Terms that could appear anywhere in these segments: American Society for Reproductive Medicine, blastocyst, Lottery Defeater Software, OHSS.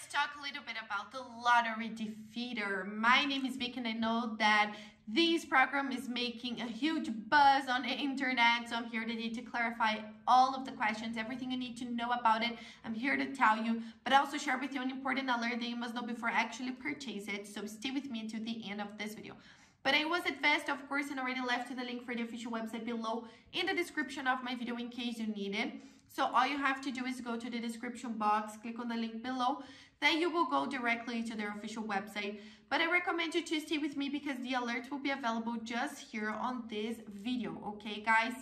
let's talk a little bit about the Lottery Defeater. My name is Vicky, and I know that this program is making a huge buzz on the internet, so I'm here today to clarify all of the questions, everything you need to know about it. I'm here to tell you, but also share with you an important alert that you must know before I actually purchase it, so stay with me until the end of this video. But I was advanced, of course, and already left the link for the official website below in the description of my video in case you need it. So all you have to do is go to the description box, click on the link below, then you will go directly to their official website. But I recommend you to stay with me because the alert will be available just here on this video, okay guys?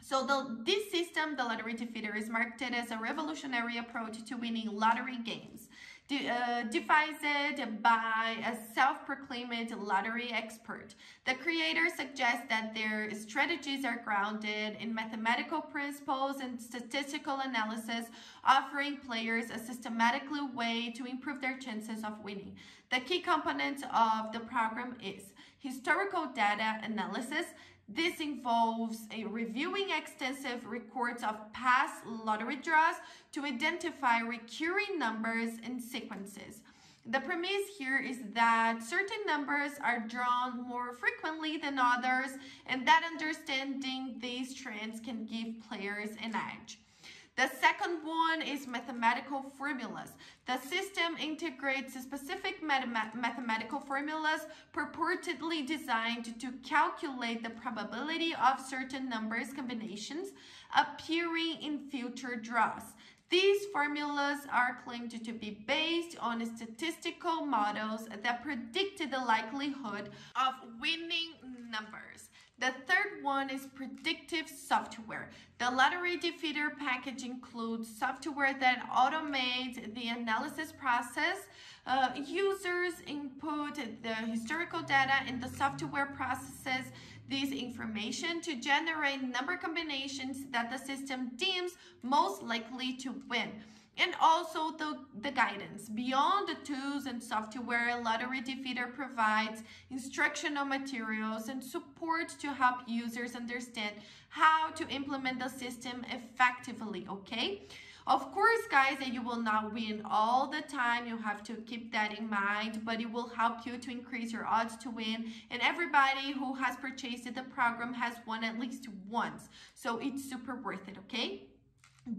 So this system, the Lottery Defeater, is marketed as a revolutionary approach to winning lottery games. Devised by a self-proclaimed lottery expert. The creator suggests that their strategies are grounded in mathematical principles and statistical analysis, offering players a systematically way to improve their chances of winning. The key component of the program is historical data analysis. This involves reviewing extensive records of past lottery draws to identify recurring numbers and sequences. The premise here is that certain numbers are drawn more frequently than others, and that understanding these trends can give players an edge. The second one is mathematical formulas. The system integrates specific mathematical formulas purportedly designed to calculate the probability of certain numbers combinations appearing in future draws. These formulas are claimed to be based on statistical models that predict the likelihood of winning numbers. The third one is predictive software. The Lottery Defeater package includes software that automates the analysis process. Users input the historical data and the software processes this information to generate number combinations that the system deems most likely to win. And also the guidance. Beyond the tools and software, Lottery Defeater provides instructional materials and support to help users understand how to implement the system effectively, okay? Of course, guys, that you will not win all the time. You have to keep that in mind, but it will help you to increase your odds to win. And everybody who has purchased the program has won at least once. So it's super worth it, okay?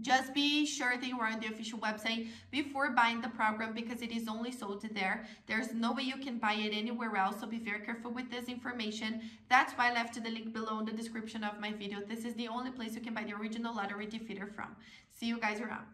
Just be sure that you are on the official website before buying the program because it is only sold there. There's no way you can buy it anywhere else, so be very careful with this information. That's why I left the link below in the description of my video. This is the only place you can buy the original Lottery Defeater from. See you guys around.